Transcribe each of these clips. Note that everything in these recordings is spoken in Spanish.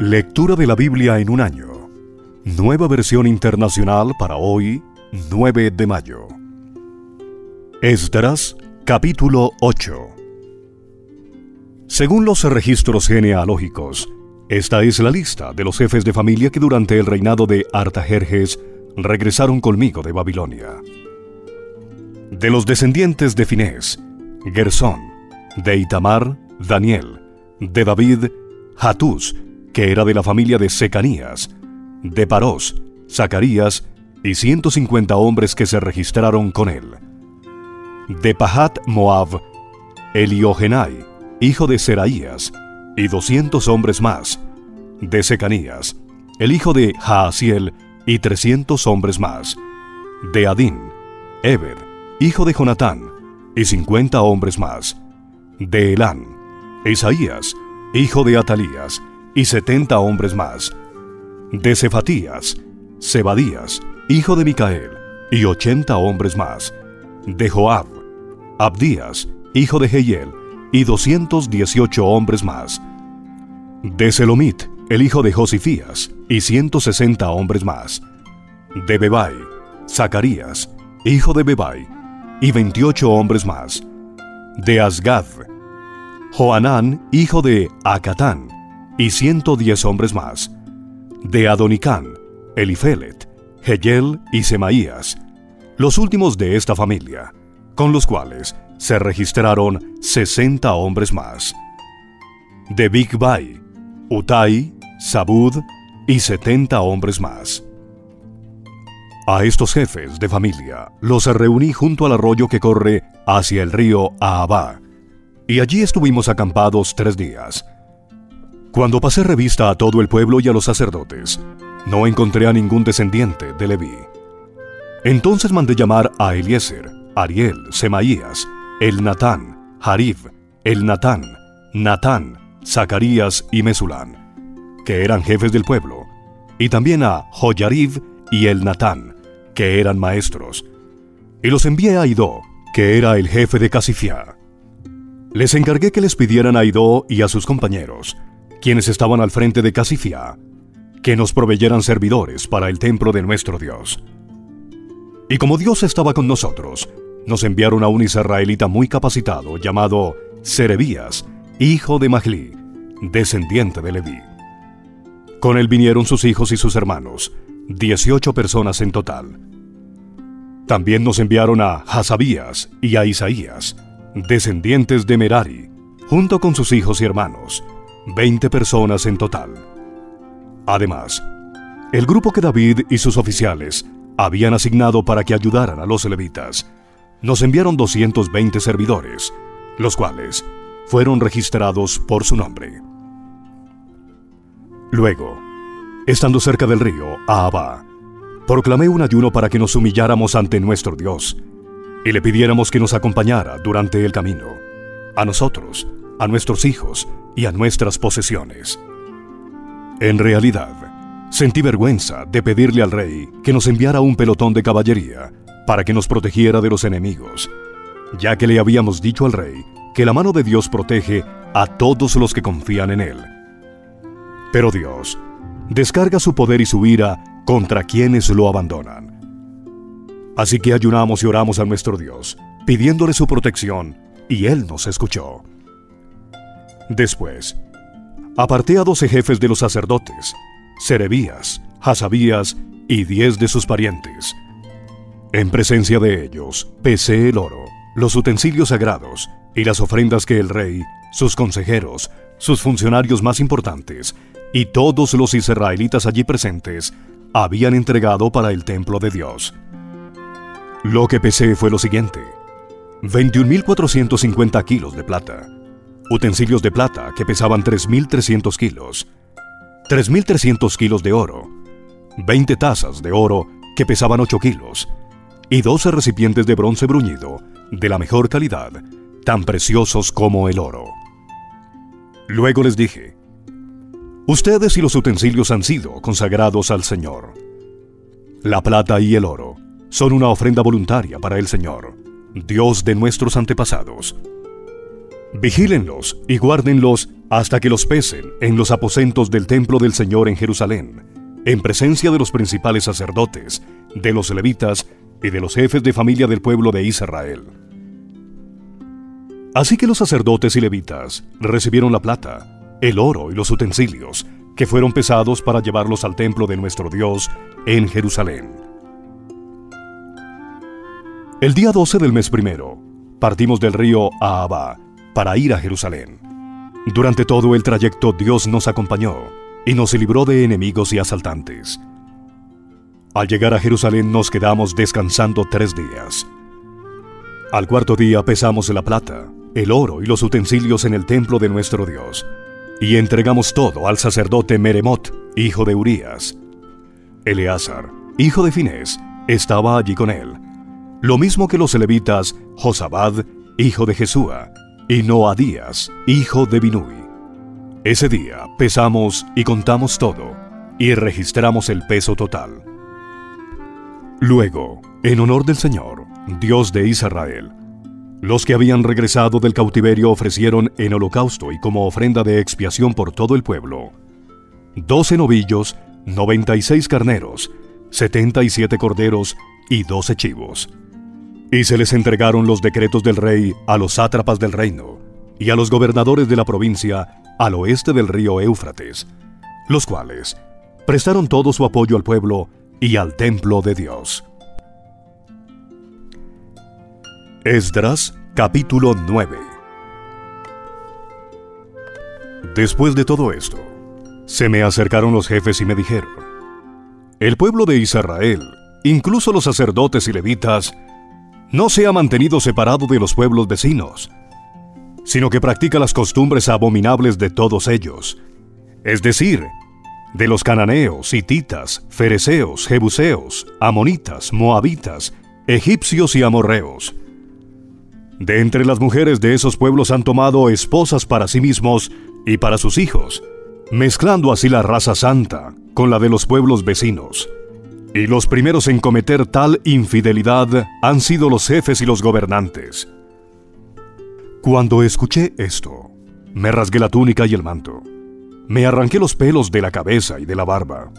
Lectura de la Biblia en un año. Nueva versión internacional para hoy, 9 de mayo. Esdras, capítulo 8. Según los registros genealógicos, esta es la lista de los jefes de familia que durante el reinado de Artajerjes regresaron conmigo de Babilonia. De los descendientes de Finés, Gersón, de Itamar, Daniel, de David, Hatús, que era de la familia de Secanías, de Paros, Zacarías y 150 hombres que se registraron con él. De Pahat Moab, Eliogenai, hijo de Seraías, y 200 hombres más. De Secanías, el hijo de Jaasiel, y 300 hombres más. De Adín, Eber, hijo de Jonatán, y 50 hombres más. De Elán, Isaías, hijo de Atalías, y 70 hombres más. De Cefatías, Sebadías, hijo de Micael, y 80 hombres más. De Joab, Abdías, hijo de Heiel, y 218 hombres más. De Selomit, el hijo de Josifías, y 160 hombres más. De Bebai, Zacarías, hijo de Bebai, y 28 hombres más. De Asgad, Joanán, hijo de Acatán, y 110 hombres más. De Adonicán, Elifelet, Heiel y Semaías, los últimos de esta familia, con los cuales se registraron 60 hombres más. De Bebai, Utai, Zabud y 70 hombres más. A estos jefes de familia los reuní junto al arroyo que corre hacia el río Ahabá, y allí estuvimos acampados 3 días. Cuando pasé revista a todo el pueblo y a los sacerdotes, no encontré a ningún descendiente de Leví. Entonces mandé llamar a Eliezer, Ariel, Semaías, Elnatán, Jarib, Elnatán, Natán, Zacarías y Mesulán, que eran jefes del pueblo, y también a Joyarib y Elnatán, que eran maestros, y los envié a Idó, que era el jefe de Casifía. Les encargué que les pidieran a Idó y a sus compañeros, quienes estaban al frente de Casifía, que nos proveyeran servidores para el templo de nuestro Dios. Y como Dios estaba con nosotros, nos enviaron a un israelita muy capacitado llamado Serebías, hijo de Mahlí, descendiente de Leví. Con él vinieron sus hijos y sus hermanos, 18 personas en total. También nos enviaron a Hasabías y a Isaías, descendientes de Merari, junto con sus hijos y hermanos, 20 personas en total. Además, el grupo que David y sus oficiales habían asignado para que ayudaran a los levitas, nos enviaron 220 servidores, los cuales fueron registrados por su nombre. Luego, estando cerca del río Ahabá, proclamé un ayuno para que nos humilláramos ante nuestro Dios y le pidiéramos que nos acompañara durante el camino, a nosotros, a nuestros hijos y a nuestras posesiones. En realidad, sentí vergüenza de pedirle al rey que nos enviara un pelotón de caballería para que nos protegiera de los enemigos, ya que le habíamos dicho al rey que la mano de Dios protege a todos los que confían en él. Pero Dios descarga su poder y su ira contra quienes lo abandonan. Así que ayunamos y oramos a nuestro Dios, pidiéndole su protección, y él nos escuchó. Después, aparté a 12 jefes de los sacerdotes, Serebías, Hasabías y 10 de sus parientes. En presencia de ellos, pesé el oro, los utensilios sagrados y las ofrendas que el rey, sus consejeros, sus funcionarios más importantes y todos los israelitas allí presentes habían entregado para el templo de Dios. Lo que pesé fue lo siguiente: 21.450 kilos de plata, utensilios de plata que pesaban 3.300 kilos, 3.300 kilos de oro, 20 tazas de oro que pesaban 8 kilos y 12 recipientes de bronce bruñido de la mejor calidad, tan preciosos como el oro. Luego les dije: ustedes y los utensilios han sido consagrados al Señor. La plata y el oro son una ofrenda voluntaria para el Señor, Dios de nuestros antepasados. Vigílenlos y guárdenlos hasta que los pesen en los aposentos del templo del Señor en Jerusalén, en presencia de los principales sacerdotes, de los levitas y de los jefes de familia del pueblo de Israel. Así que los sacerdotes y levitas recibieron la plata, el oro y los utensilios, que fueron pesados para llevarlos al templo de nuestro Dios en Jerusalén. El día 12 del mes primero, partimos del río Ahabá para ir a Jerusalén. Durante todo el trayecto Dios nos acompañó y nos libró de enemigos y asaltantes. Al llegar a Jerusalén nos quedamos descansando 3 días. Al 4.º día pesamos la plata, el oro y los utensilios en el templo de nuestro Dios, y entregamos todo al sacerdote Meremot, hijo de Urías. Eleazar, hijo de Finés, estaba allí con él, lo mismo que los levitas Josabad, hijo de Jesúa, y Noadías, hijo de Binui. Ese día pesamos y contamos todo, y registramos el peso total. Luego, en honor del Señor, Dios de Israel, los que habían regresado del cautiverio ofrecieron en holocausto y como ofrenda de expiación por todo el pueblo 12 novillos, 96 carneros, 77 corderos y 12 chivos. Y se les entregaron los decretos del rey a los sátrapas del reino y a los gobernadores de la provincia al oeste del río Éufrates, los cuales prestaron todo su apoyo al pueblo y al templo de Dios. Esdras, capítulo 9. Después de todo esto, se me acercaron los jefes y me dijeron: el pueblo de Israel, incluso los sacerdotes y levitas, no se ha mantenido separado de los pueblos vecinos, sino que practica las costumbres abominables de todos ellos, es decir, de los cananeos, hititas, fereceos, jebuseos, amonitas, moabitas, egipcios y amorreos. De entre las mujeres de esos pueblos han tomado esposas para sí mismos y para sus hijos, mezclando así la raza santa con la de los pueblos vecinos. Y los primeros en cometer tal infidelidad han sido los jefes y los gobernantes. Cuando escuché esto, me rasgué la túnica y el manto. Me arranqué los pelos de la cabeza y de la barba,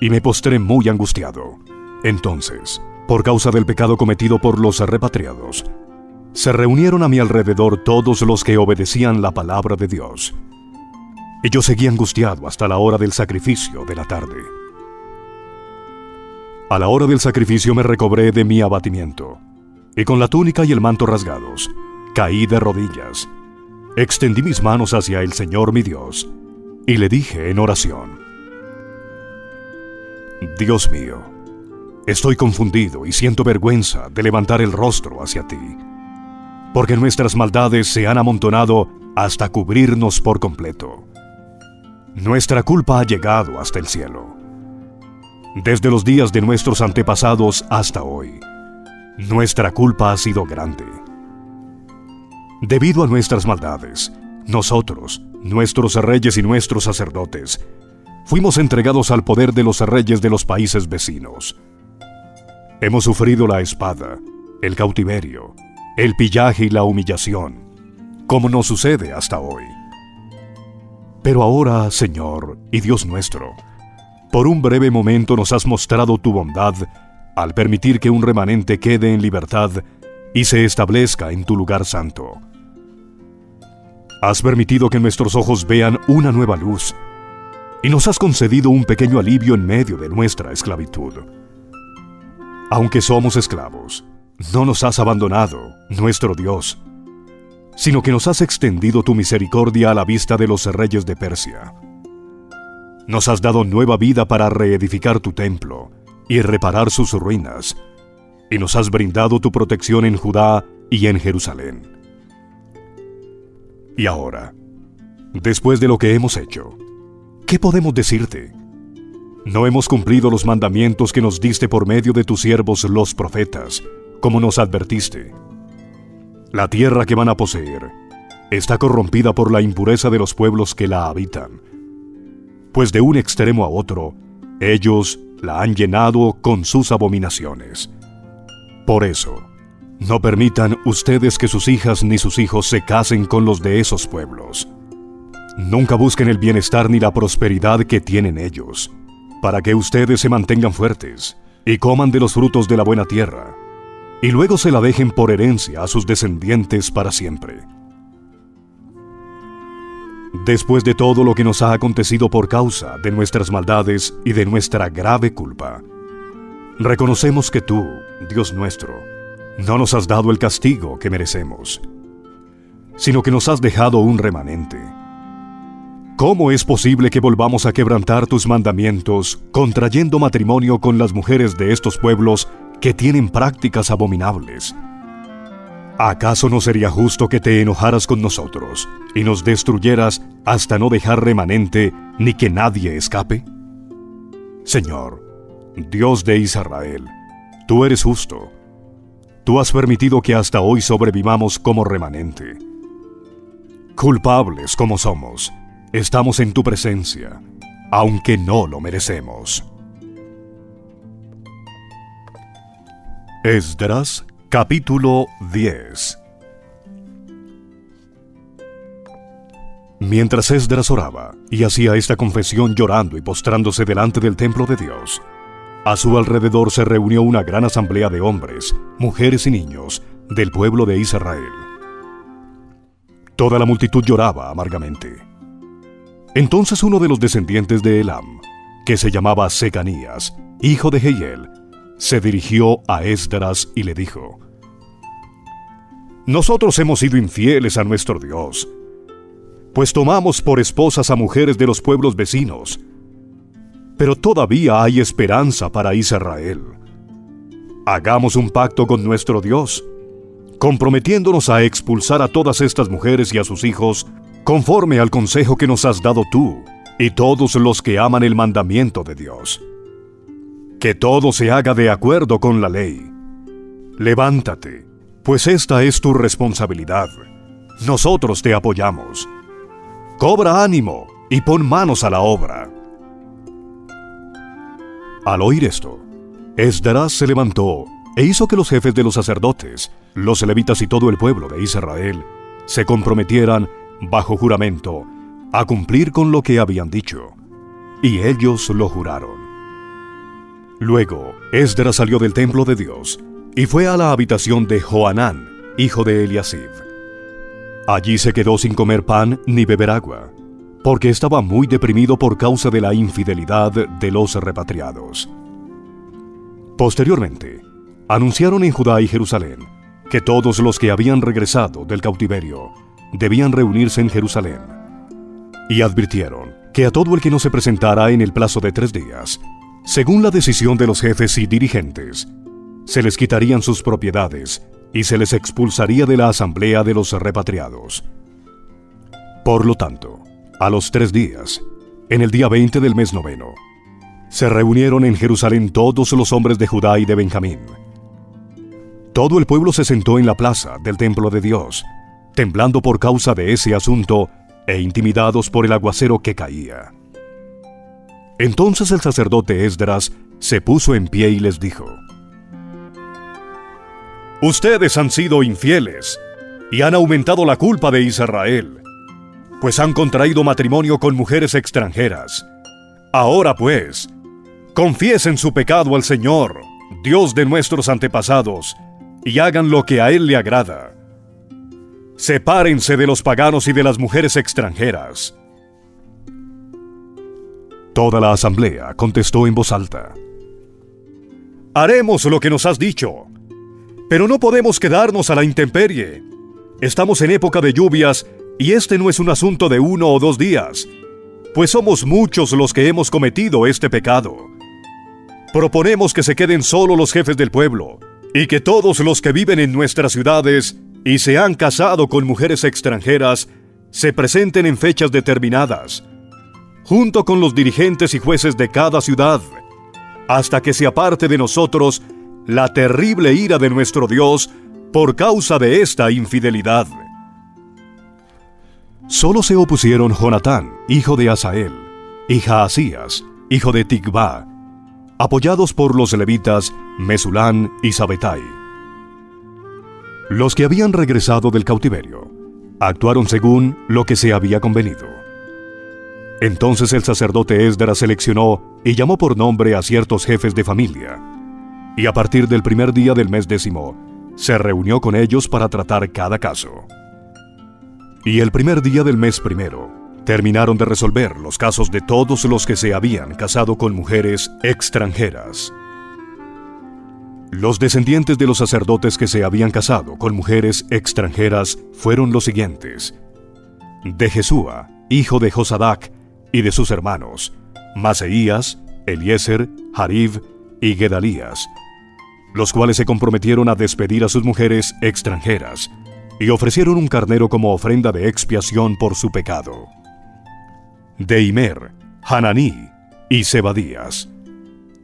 y me postré muy angustiado. Entonces, por causa del pecado cometido por los repatriados, se reunieron a mi alrededor todos los que obedecían la palabra de Dios. Y yo seguí angustiado hasta la hora del sacrificio de la tarde. A la hora del sacrificio me recobré de mi abatimiento, y con la túnica y el manto rasgados, caí de rodillas. Extendí mis manos hacia el Señor mi Dios, y le dije en oración: Dios mío, estoy confundido y siento vergüenza de levantar el rostro hacia ti, porque nuestras maldades se han amontonado hasta cubrirnos por completo. Nuestra culpa ha llegado hasta el cielo. Desde los días de nuestros antepasados hasta hoy, nuestra culpa ha sido grande. Debido a nuestras maldades, nosotros, nuestros reyes y nuestros sacerdotes, fuimos entregados al poder de los reyes de los países vecinos. Hemos sufrido la espada, el cautiverio, el pillaje y la humillación, como nos sucede hasta hoy. Pero ahora, Señor y Dios nuestro, por un breve momento nos has mostrado tu bondad al permitir que un remanente quede en libertad y se establezca en tu lugar santo. Has permitido que nuestros ojos vean una nueva luz y nos has concedido un pequeño alivio en medio de nuestra esclavitud. Aunque somos esclavos, no nos has abandonado, nuestro Dios, sino que nos has extendido tu misericordia a la vista de los reyes de Persia. Nos has dado nueva vida para reedificar tu templo y reparar sus ruinas, y nos has brindado tu protección en Judá y en Jerusalén. Y ahora, después de lo que hemos hecho, ¿qué podemos decirte? No hemos cumplido los mandamientos que nos diste por medio de tus siervos los profetas, como nos advertiste. La tierra que van a poseer está corrompida por la impureza de los pueblos que la habitan, pues de un extremo a otro, ellos la han llenado con sus abominaciones. Por eso, No permitan ustedes que sus hijas ni sus hijos se casen con los de esos pueblos. Nunca busquen el bienestar ni la prosperidad que tienen ellos, para que ustedes se mantengan fuertes y coman de los frutos de la buena tierra, y luego se la dejen por herencia a sus descendientes para siempre. Después de todo lo que nos ha acontecido por causa de nuestras maldades y de nuestra grave culpa, reconocemos que tú, Dios nuestro, no nos has dado el castigo que merecemos, sino que nos has dejado un remanente. ¿Cómo es posible que volvamos a quebrantar tus mandamientos, contrayendo matrimonio con las mujeres de estos pueblos que tienen prácticas abominables? ¿Acaso no sería justo que te enojaras con nosotros y nos destruyeras hasta no dejar remanente ni que nadie escape? Señor, Dios de Israel, tú eres justo. Tú has permitido que hasta hoy sobrevivamos como remanente. Culpables como somos, estamos en tu presencia, aunque no lo merecemos. Esdras, capítulo 10. Mientras Esdras oraba y hacía esta confesión llorando y postrándose delante del templo de Dios, a su alrededor se reunió una gran asamblea de hombres, mujeres y niños del pueblo de Israel. Toda la multitud lloraba amargamente. Entonces uno de los descendientes de Elam, que se llamaba Secanías, hijo de Heiel, se dirigió a Esdras y le dijo: «Nosotros hemos sido infieles a nuestro Dios, pues tomamos por esposas a mujeres de los pueblos vecinos, pero todavía hay esperanza para Israel. Hagamos un pacto con nuestro Dios, comprometiéndonos a expulsar a todas estas mujeres y a sus hijos, conforme al consejo que nos has dado tú y todos los que aman el mandamiento de Dios. Que todo se haga de acuerdo con la ley. Levántate, pues esta es tu responsabilidad. Nosotros te apoyamos. Cobra ánimo y pon manos a la obra». Al oír esto, Esdras se levantó e hizo que los jefes de los sacerdotes, los levitas y todo el pueblo de Israel se comprometieran bajo juramento a cumplir con lo que habían dicho, y ellos lo juraron. Luego Esdras salió del templo de Dios y fue a la habitación de Joanán, hijo de Eliasib. Allí se quedó sin comer pan ni beber agua, porque estaba muy deprimido por causa de la infidelidad de los repatriados. Posteriormente, anunciaron en Judá y Jerusalén que todos los que habían regresado del cautiverio debían reunirse en Jerusalén, y advirtieron que a todo el que no se presentara en el plazo de 3 días, según la decisión de los jefes y dirigentes, se les quitarían sus propiedades y se les expulsaría de la asamblea de los repatriados. Por lo tanto, a los 3 días, en el día 20 del mes 9, se reunieron en Jerusalén todos los hombres de Judá y de Benjamín. Todo el pueblo se sentó en la plaza del templo de Dios, temblando por causa de ese asunto e intimidados por el aguacero que caía. Entonces el sacerdote Esdras se puso en pie y les dijo: «Ustedes han sido infieles y han aumentado la culpa de Israel, pues han contraído matrimonio con mujeres extranjeras. Ahora pues, confiesen su pecado al Señor, Dios de nuestros antepasados, y hagan lo que a Él le agrada. Sepárense de los paganos y de las mujeres extranjeras». Toda la asamblea contestó en voz alta: «Haremos lo que nos has dicho, pero no podemos quedarnos a la intemperie. Estamos en época de lluvias y este no es un asunto de 1 o 2 días, pues somos muchos los que hemos cometido este pecado. Proponemos que se queden solo los jefes del pueblo y que todos los que viven en nuestras ciudades y se han casado con mujeres extranjeras se presenten en fechas determinadas, junto con los dirigentes y jueces de cada ciudad, hasta que se aparte de nosotros la terrible ira de nuestro Dios por causa de esta infidelidad». Solo se opusieron Jonatán, hijo de Asael, y Jaasías, hijo de Tigba, apoyados por los levitas Mesulán y Sabetai. Los que habían regresado del cautiverio actuaron según lo que se había convenido. Entonces el sacerdote Esdras seleccionó y llamó por nombre a ciertos jefes de familia, y a partir del primer día del mes décimo, se reunió con ellos para tratar cada caso. Y el primer día del mes primero, terminaron de resolver los casos de todos los que se habían casado con mujeres extranjeras. Los descendientes de los sacerdotes que se habían casado con mujeres extranjeras fueron los siguientes: de Jesúa, hijo de Josabad, y de sus hermanos, Maseías, Eliezer, Jarib y Gedalías, los cuales se comprometieron a despedir a sus mujeres extranjeras, y ofrecieron un carnero como ofrenda de expiación por su pecado. De Imer, Hananí y Sebadías;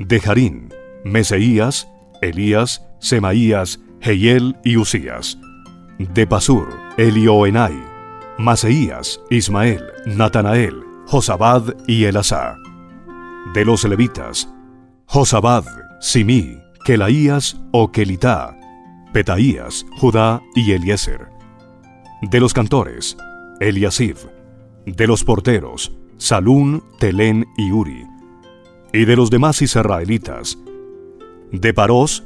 de Jarín, Meseías, Elías, Semaías, Heiel y Usías; de Pasur, Elioenai, Maseías, Ismael, Natanael, Josabad y Elazar; de los levitas, Josabad, Simí, Kelaías o Kelitá, Petaías, Judá y Eliezer; de los cantores, Eliasib; de los porteros, Salún, Telén y Uri; y de los demás israelitas, de Paros,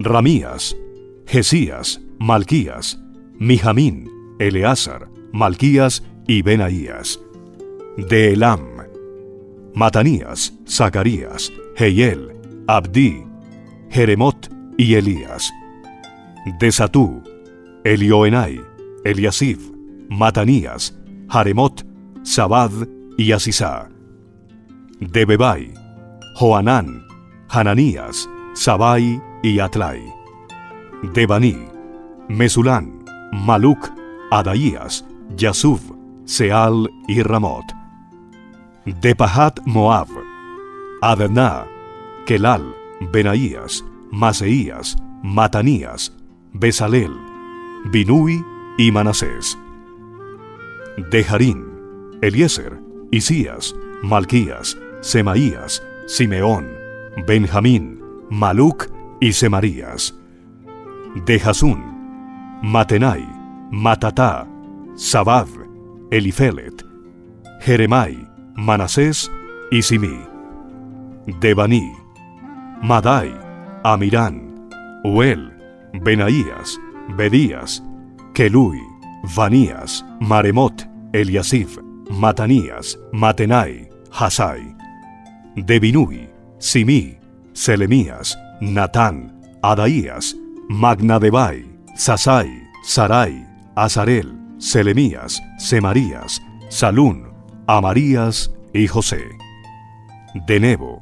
Ramías, Jesías, Malquías, Mijamín, Eleazar, Malquías y Benaías; de Elam, Matanías, Zacarías, Heiel, Abdí, Jeremot y Elías; de Satú, Elioenai, Eliasib, Matanías, Jaremot, Sabad y Asisá; de Bebai, Joanán, Hananías, Sabai y Atlai; de Baní, Mesulán, Maluc, Adaías, Yasub, Seal y Ramot; de Pahat Moab, Adná, Kelal, Benaías, Maseías, Matanías, Besalel, Binui y Manasés; de Jarín, Eliezer, Isías, Malquías, Semaías, Simeón, Benjamín, Maluc y Semarías; de Jasún, Matenai, Matatá, Sabad, Elifelet, Jeremai, Manasés y Simí; de Baní, Madai, Amirán, Uel, Benaías, Bedías, Kelui, Vanías, Maremot, Eliasib, Matanías, Matenai, Hasai; de Binui, Simí, Selemías, Natán, Adaías, Magnadebai, Sasai, Sarai, Azarel, Selemías, Semarías, Salún, Amarías y José; de Nebo,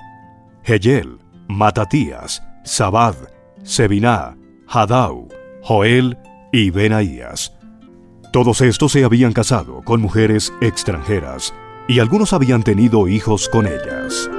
Heiel, Matatías, Sabad, Sebiná, Hadau, Joel y Benaías. Todos estos se habían casado con mujeres extranjeras, y algunos habían tenido hijos con ellas.